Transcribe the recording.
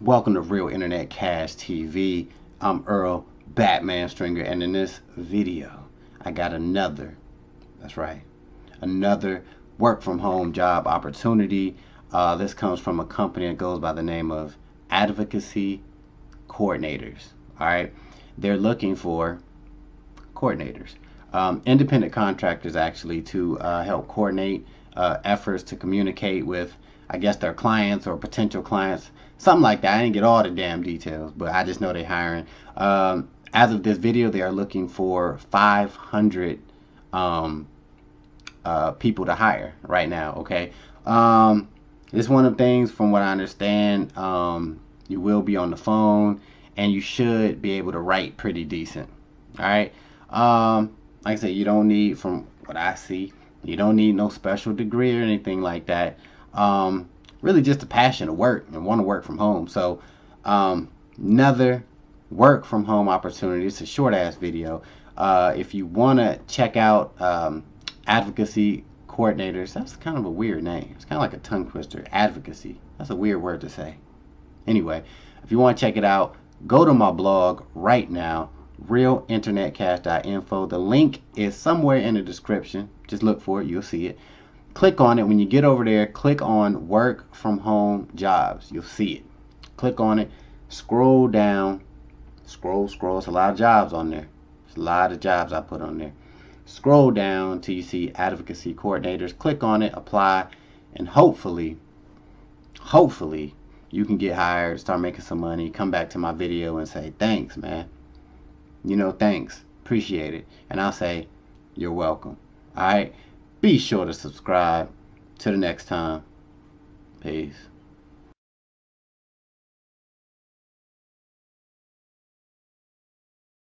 Welcome to Real Internet Cash TV. I'm Earl Batman Stringer, and in this video I got another work from home job opportunity. This comes from a company that goes by the name of Advocacy Coordinators. Alright, they're looking for coordinators, independent contractors actually, to help coordinate efforts to communicate with, I guess, their clients or potential clients, something like that. I didn't get all the damn details, but I just know they're hiring. As of this video, they are looking for 500 people to hire right now. Okay, it's one of the things, from what I understand, you will be on the phone and you should be able to write pretty decent. All right, like I said, you don't need, from what I see, you don't need no special degree or anything like that. Really just a passion to work and want to work from home. So another work from home opportunity. It's a short ass video. If you want to check out Advocacy Coordinators, that's kind of a weird name. It's kind of like a tongue twister. Advocacy, that's a weird word to say. Anyway, if you want to check it out, go to my blog right now, realinternetcash.info. The link is somewhere in the description. Just look for it, you'll see it. Click on it. When you get over there, click on work from home jobs. You'll see it. Click on it, scroll down, scroll. It's a lot of jobs on there. It's a lot of jobs I put on there. Scroll down till you see Advocacy Coordinators. Click on it, apply, and hopefully you can get hired, start making some money, come back to my video and say, thanks, man. You know, thanks, appreciate it. And I'll say, you're welcome. All right. Be sure to subscribe. Till the next time. Peace.